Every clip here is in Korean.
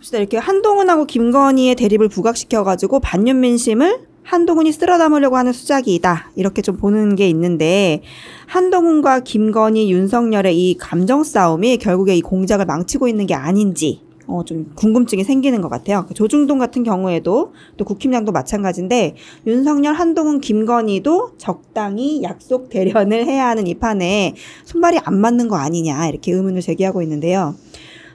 봅시다. 이렇게 한동훈하고 김건희의 대립을 부각시켜가지고 반윤 민심을 한동훈이 쓸어담으려고 하는 수작이다, 이렇게 좀 보는 게 있는데, 한동훈과 김건희, 윤석열의 이 감정 싸움이 결국에 이 공작을 망치고 있는 게 아닌지 좀 궁금증이 생기는 것 같아요. 조중동 같은 경우에도 또 국힘당도 마찬가지인데, 윤석열, 한동훈, 김건희도 적당히 약속 대련을 해야 하는 이 판에 손발이 안 맞는 거 아니냐, 이렇게 의문을 제기하고 있는데요.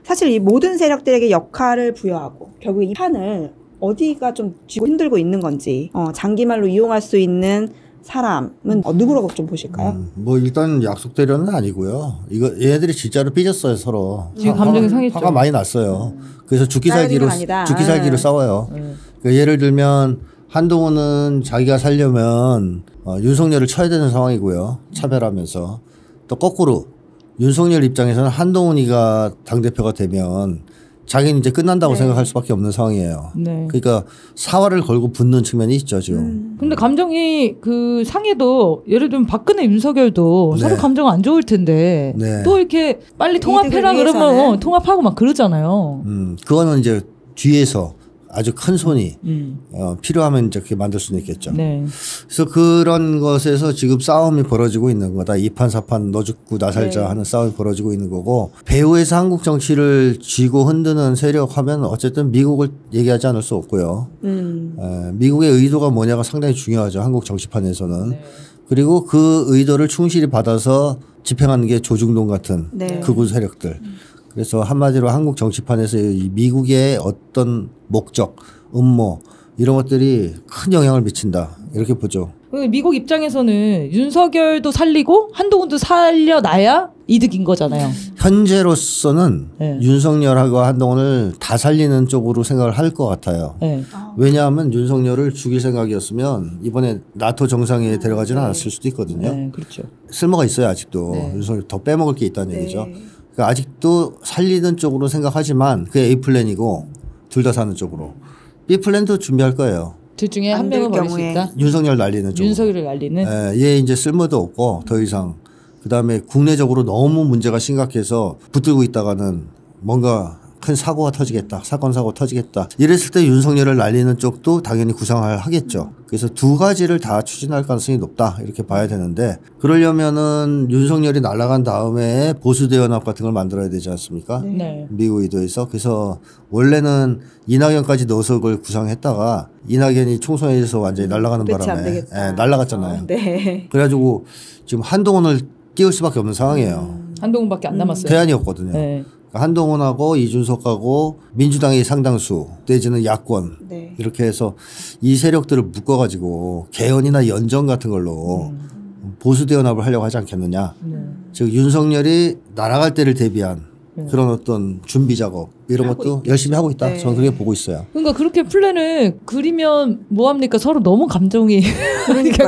사실 이 모든 세력들에게 역할을 부여하고 결국 이 판을 어디가 좀 쥐고 힘들고 있는 건지, 장기말로 이용할 수 있는 사람은 누구라고 좀 보실까요? 뭐 일단 약속 대련은 아니고요. 이거 얘네들이 진짜로 삐졌어요, 서로. 지금 감정이 상했죠. 화가 많이 났어요. 그래서 죽기 살기로 싸워요. 그러니까 예를 들면 한동훈은 자기가 살려면 윤석열을 쳐야 되는 상황이고요. 차별하면서. 또 거꾸로 윤석열 입장에서는 한동훈이가 당대표가 되면 자기는 이제 끝난다고 생각할 수밖에 없는 상황이에요. 그러니까 사활을 걸고 붙는 측면이 있죠, 지금. 근데 감정이 그 상해도, 예를 들면 박근혜, 윤석열도 서로 감정 안 좋을 텐데 또 이렇게 빨리 통합해라 그러면 통합하고 막 그러잖아요. 그거는 이제 뒤에서 아주 큰 손이 필요하면 이제 그렇게 만들 수는 있겠죠. 그래서 그런 것에서 지금 싸움이 벌어지고 있는 거다. 2판 4판 너 죽고 나 살자 하는 싸움이 벌어지고 있는 거고, 배후에서 한국 정치를 쥐고 흔드는 세력 하면 어쨌든 미국을 얘기하지 않을 수 없고요. 미국의 의도가 뭐냐가 상당히 중요하죠, 한국 정치판에서는. 그리고 그 의도를 충실히 받아서 집행하는 게 조중동 같은 극우 세력들. 그래서 한마디로 한국 정치판에서 이 미국의 어떤 목적, 음모 이런 것들이 큰 영향을 미친다, 이렇게 보죠. 미국 입장에서는 윤석열도 살리고 한동훈도 살려놔야 이득인 거잖아요. 현재로서는 윤석열하고 한동훈을 다 살리는 쪽으로 생각을 할 것 같아요. 왜냐하면 윤석열을 죽일 생각이었으면 이번에 나토 정상회의에 데려가지는 않았을 수도 있거든요. 그렇죠. 쓸모가 있어요, 아직도. 윤석열 더 빼먹을 게 있다는 얘기죠. 그러니까 아직도 살리는 쪽으로 생각하지만 그게 A 플랜이고, 둘 다 사는 쪽으로 B 플랜도 준비할 거예요. 둘 중에 한 명을 버릴 수 있다. 윤석열 날리는 쪽. 윤석열을 날리는. 예, 얘 이제 쓸모도 없고 더 이상. 그다음에 국내적으로 너무 문제가 심각해서 붙들고 있다가는 뭔가 큰 사고가 터지겠다, 사건 사고 터지겠다, 이랬을 때 윤석열을 날리는 쪽도 당연히 구상을 하겠죠. 그래서 두 가지를 다 추진할 가능성이 높다, 이렇게 봐야 되는데, 그러려면은 윤석열이 날아간 다음에 보수 대연합 같은 걸 만들어야 되지 않습니까? 미국 의도에서. 그래서 원래는 이낙연까지 넣어서 그걸 구상했다가 이낙연이 총선에서 완전히 날아가는 바람에 날아갔잖아요. 그래가지고 지금 한동훈을 띄울 수밖에 없는 상황이에요. 한동훈밖에 안 남았어요. 대안이 없거든요. 한동훈하고 이준석하고 민주당의 상당수 내지는 야권 이렇게 해서 이 세력들을 묶어가지고 개헌이나 연정 같은 걸로 보수 대연합을 하려고 하지 않겠느냐. 즉 윤석열이 날아갈 때를 대비한 그런 어떤 준비 작업 이런 것도 열심히 하고 있다. 저는 그렇게 보고 있어요. 그러니까 그렇게 플랜을 그리면 뭐합니까? 서로 너무 감정이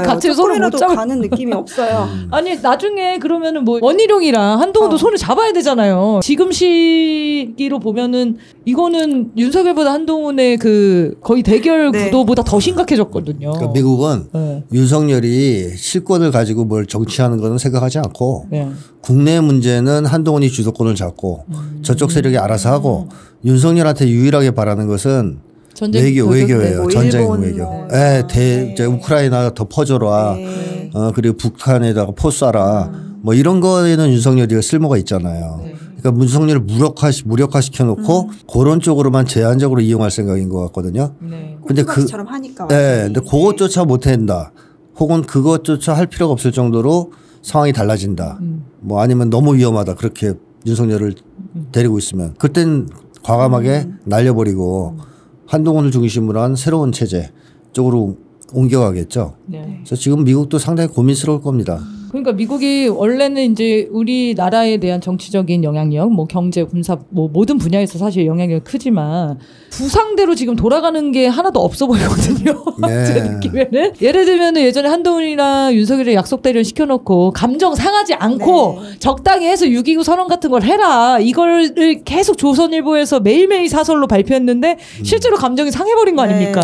같이 서로 못 잡고 가는 느낌이 없어요. 아니 나중에 그러면은 뭐 원희룡이랑 한동훈도 손을 잡아야 되잖아요. 지금 시기로 보면은 이거는 윤석열보다 한동훈의 그 거의 대결 구도보다 더 심각해졌거든요. 그러니까 미국은 윤석열이 실권을 가지고 뭘 정치하는 거는 생각하지 않고 국내 문제는 한동훈이 주도권을 잡고 저쪽 세력이 알아서 하고, 윤석열한테 유일하게 바라는 것은 외교예요. 전쟁 외교. 이제 우크라이나 더 퍼져라. 그리고 북한에다가 포 쏴라. 뭐 이런 거에는 윤석열이 쓸모가 있잖아요. 그러니까 윤석열을 무력화시켜놓고 그런 쪽으로만 제한적으로 이용할 생각인 것 같거든요. 근데 꼼수박이처럼 하니까. 근데 그것조차 못한다. 혹은 그것조차 할 필요가 없을 정도로 상황이 달라진다. 뭐 아니면 너무 위험하다. 그렇게 윤석열을 데리고 있으면 그땐 과감하게 날려버리고 한동훈을 중심으로 한 새로운 체제 쪽으로 옮겨가겠죠. 그래서 지금 미국도 상당히 고민스러울 겁니다. 그러니까 미국이 원래는 이제 우리나라에 대한 정치적인 영향력, 뭐 경제, 군사, 뭐 모든 분야에서 사실 영향력이 크지만 부상대로 지금 돌아가는 게 하나도 없어 보이거든요. 제 느낌에는. 예를 들면 예전에 한동훈이랑 윤석열이 약속 대련 시켜놓고 감정 상하지 않고 적당히 해서 6.29 선언 같은 걸 해라, 이거를 계속 조선일보에서 매일매일 사설로 발표했는데 실제로 감정이 상해버린 거 아닙니까?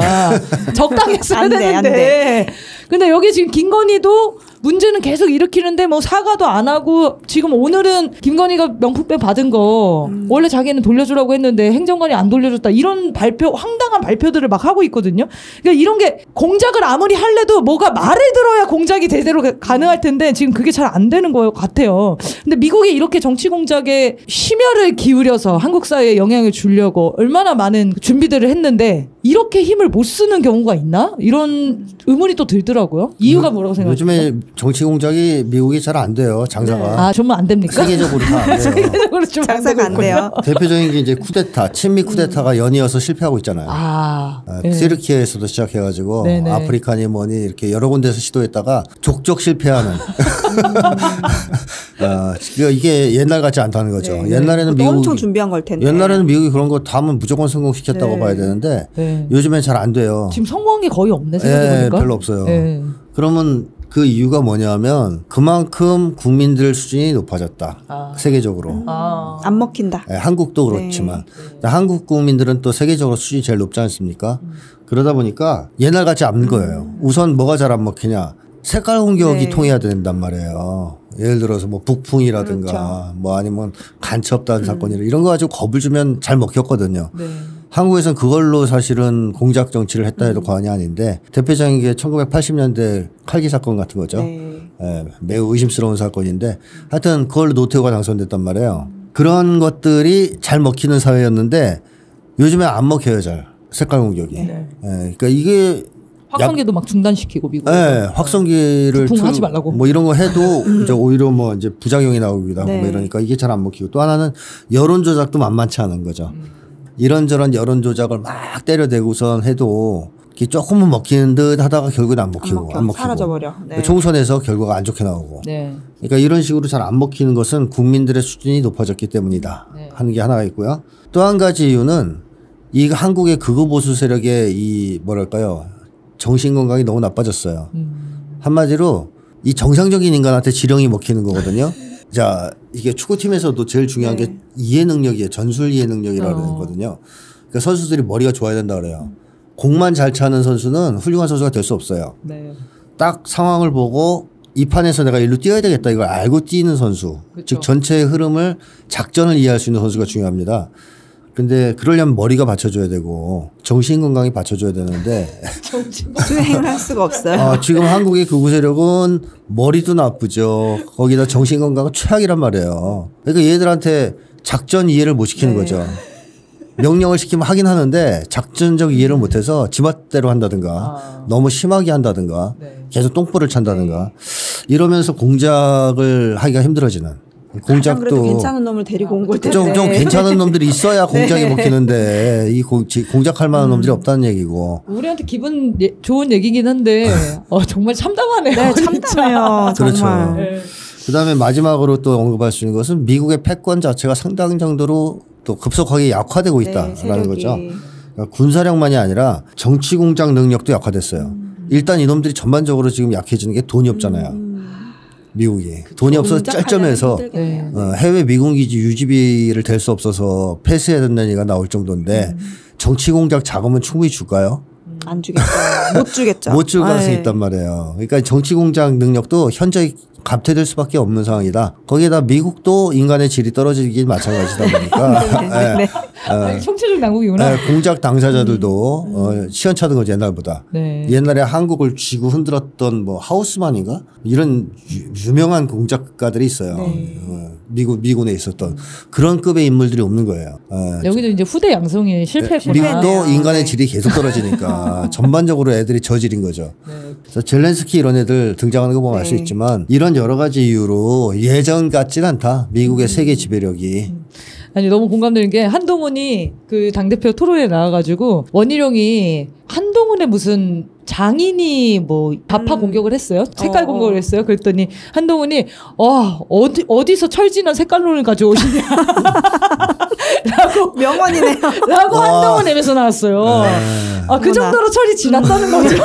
적당히 했어야 되는데. 근데 여기 지금 김건희도 문제는 계속 일으키는데 뭐 사과도 안 하고, 지금 오늘은 김건희가 명품백 받은 거 원래 자기는 돌려주라고 했는데 행정관이 안 돌려줬다, 이런 발표, 황당한 발표들을 막 하고 있거든요. 그러니까 이런 게 공작을 아무리 할래도 뭐가 말을 들어야 공작이 제대로 가능할 텐데 지금 그게 잘 안 되는 것 같아요. 근데 미국이 이렇게 정치 공작에 심혈을 기울여서 한국 사회에 영향을 주려고 얼마나 많은 준비들을 했는데 이렇게 힘을 못 쓰는 경우가 있나? 이런 의문이 또 들더라고요. 이유가 뭐라고 생각하세요? 요즘에 정치 공작이 미국이 잘 안 돼요. 장사가. 네. 아 정말 안 됩니까? 세계적으로 다 안 돼요. 세계적으로 좀 장사가 안 돼요. 대표적인 게 이제 쿠데타, 친미 쿠데타가 연이어서 실패하고 있잖아요. 아, 네. 세르키에서도 시작해가지고 네네. 아프리카니 뭐니 이렇게 여러 군데서 시도했다가 족족 실패하는. 아, 이게 옛날 같지 않다는 거죠. 네. 옛날에는 미국이 엄청 준비한 걸 텐데. 옛날에는 미국이 그런 거 다 하면 무조건 성공시켰다고 네. 봐야 되는데 네. 요즘엔 잘 안 돼요. 지금 성공이 거의 없네 생각해보니까. 네, 별로 없어요. 네. 그러면 그 이유가 뭐냐면 그만큼 국민들 수준이 높아졌다. 아. 세계적으로. 안 먹힌다. 네, 한국도 그렇지만 네. 한국 국민들은 또 세계적으로 수준이 제일 높지 않습니까? 그러다 보니까 옛날 같지 않은 거예요. 우선 뭐가 잘 안 먹히냐. 색깔 공격이 네. 통해야 된단 말이에요. 예를 들어서 뭐 북풍이라든가 그렇죠. 뭐 아니면 간첩단 사건이라 이런 거 가지고 겁을 주면 잘 먹혔거든요. 네. 한국에서는 그걸로 사실은 공작 정치를 했다 해도 과언이 아닌데 대표적인 게 1980년대 칼기 사건 같은 거죠. 네. 예, 매우 의심스러운 사건인데 하여튼 그걸로 노태우가 당선됐단 말이에요. 그런 것들이 잘 먹히는 사회였는데 요즘에 안 먹혀요 잘. 색깔 공격이. 네. 예, 그러니까 이게 확성기도 막 중단시키고 미국. 네, 확성기를 하지 말라고. 뭐 이런 거 해도 이제 오히려 뭐 이제 부작용이 나오기도 하고 네. 뭐 이러니까 이게 잘 안 먹히고 또 하나는 여론 조작도 만만치 않은 거죠. 이런저런 여론 조작을 막 때려대고선 해도 조금은 먹히는 듯 하다가 결국은 안 먹히고 사라져버려. 네. 총선에서 결과가 안 좋게 나오고. 네. 그러니까 이런 식으로 잘 안 먹히는 것은 국민들의 수준이 높아졌기 때문이다 네. 하는 게 하나가 있고요. 또 한 가지 이유는 이 한국의 극우 보수 세력의 이 뭐랄까요? 정신 건강이 너무 나빠졌어요. 한마디로 이 정상적인 인간한테 지령이 먹히는 거거든요. 자, 이게 축구팀에서도 제일 중요한 네. 게 이해 능력이에요. 전술 이해 능력이라고 그러거든요. 그러니까 선수들이 머리가 좋아야 된다 그래요. 공만 잘 차는 선수는 훌륭한 선수가 될 수 없어요. 네. 딱 상황을 보고 이 판에서 내가 일로 뛰어야 되겠다 이걸 알고 뛰는 선수. 그쵸. 즉 전체의 흐름을 작전을 이해할 수 있는 선수가 중요합니다. 근데 그러려면 머리가 받쳐줘야 되고 정신 건강이 받쳐줘야 되는데 수행을 할 수가 없어요. 아, 지금 한국의 극우 세력은 머리도 나쁘죠. 거기다 정신 건강은 최악이란 말이에요. 그러니까 얘들한테 작전 이해를 못 시키는 네. 거죠. 명령을 시키면 하긴 하는데 작전적 이해를 못해서 지멋대로 한다든가 너무 심하게 한다든가 계속 똥볼을 찬다든가 이러면서 공작을 하기가 힘들어지는. 공작도 그래도 괜찮은 놈을 데리고 온 걸 텐데 좀 괜찮은 놈들이 있어야 공작이 네. 먹히는데 이 공작할 만한 놈들이 없다는 얘기고 우리한테 기분 좋은 얘기긴 한데 정말 참담하네요. 네, 참담해요. 정말. 그렇죠. 네. 그다음에 마지막으로 또 언급할 수 있는 것은 미국의 패권 자체가 상당 정도로 또 급속하게 약화되고 있다라는 네, 거죠. 그러니까 군사력만이 아니라 정치 공작 능력도 약화됐어요. 일단 이놈들이 전반적으로 지금 약해지는 게 돈이 없잖아요. 미국이 돈이 없어서 짤점해서 네. 해외 미군기지 유지비를 댈 수 없어서 폐쇄해야 된다는 얘기가 나올 정도인데 정치공작 자금은 충분히 줄까요? 안 주겠죠. 못 주겠죠. 못 줄 가능성이 있단 말이에요. 그러니까 정치공작 능력도 현재 감퇴될 수밖에 없는 상황이다. 거기에다 미국도 인간의 질이 떨어지기 마찬가지다 보니까 네. 총체적 난국이구나. 네. 공작 당사자들도 시연차던 거지 옛날보다. 네. 옛날에 한국을 쥐고 흔들었던 뭐 하우스만인가 이런 유명한 공작가들이 있어요. 네. 미군에 있었던 그런 급의 인물들이 없는 거예요. 여기도 이제 후대 양성이 실패했구나. 미국도 인간의 질이 계속 떨어지니까 전반적으로 애들이 저질인 거죠. 네. 그래서 젤렌스키 이런 애들 등장하는 거 보면 알 수 있지만 이런 여러 가지 이유로 예전 같진 않다. 미국의 세계 지배력이. 아니 너무 공감되는 게 한동훈이 그 당대표 토론에 나와가지고 원희룡이 한동훈의 무슨 장인이 뭐 좌파 공격을 했어요. 색깔 공격을 했어요. 그랬더니 한동훈이 어디서 철진한 색깔론을 가져오시냐 라고 명언이네요. 라고 한동훈 앱에서 나왔어요. 네. 아, 그 정도로 철이 지났다는 거죠.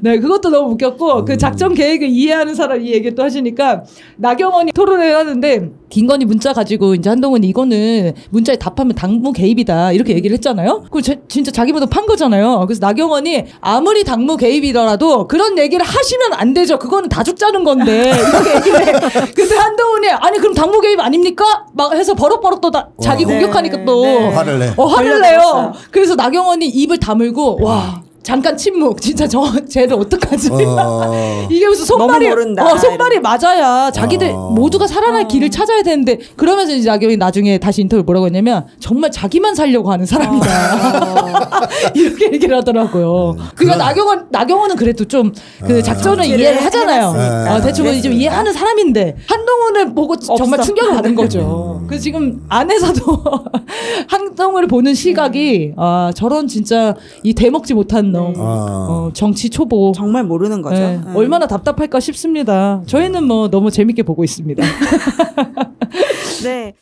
네, 그것도 너무 웃겼고 그 작전 계획을 이해하는 사람 이 얘기 또 하시니까 나경원이 토론을 하는데 김건희 문자 가지고 이제 한동훈이 이거는 문자에 답하면 당무 개입이다 이렇게 얘기를 했잖아요. 그걸 진짜 자기보다 판 거잖아요. 그래서 나경원이 아무리 당무 개입이더라도 그런 얘기를 하시면 안 되죠. 그거는 다 죽자는 건데 이렇게 얘기를 해. 근데 한동훈이 아니 그럼 당무 개입 아닙니까? 막 해서 버럭버럭 또 자기 공격하니까 또 화를 내. 화를 내요. 그래서 나경원이 입을 다물고 와. 잠깐 침묵. 진짜 쟤를 어떡하지? 이게 무슨 손발이 맞아야 자기들 모두가 살아날 길을 찾아야 되는데 그러면서 이제 나경원이 나중에 다시 인터뷰 뭐라고 했냐면 정말 자기만 살려고 하는 사람이다. 이렇게 얘기를 하더라고요. 그러니까 나경원은 그래도 좀 그 작전을 이해를 하잖아요. 대충 좀 이해하는 사람인데 한동훈을 보고 정말 충격을 받은 거죠. 그래서 지금 안에서도 한동훈을 보는 시각이 아 저런 진짜 이 대먹지 못한 정치 초보 정말 모르는 거죠. 네. 얼마나 답답할까 싶습니다. 저희는 뭐 너무 재밌게 보고 있습니다. 네.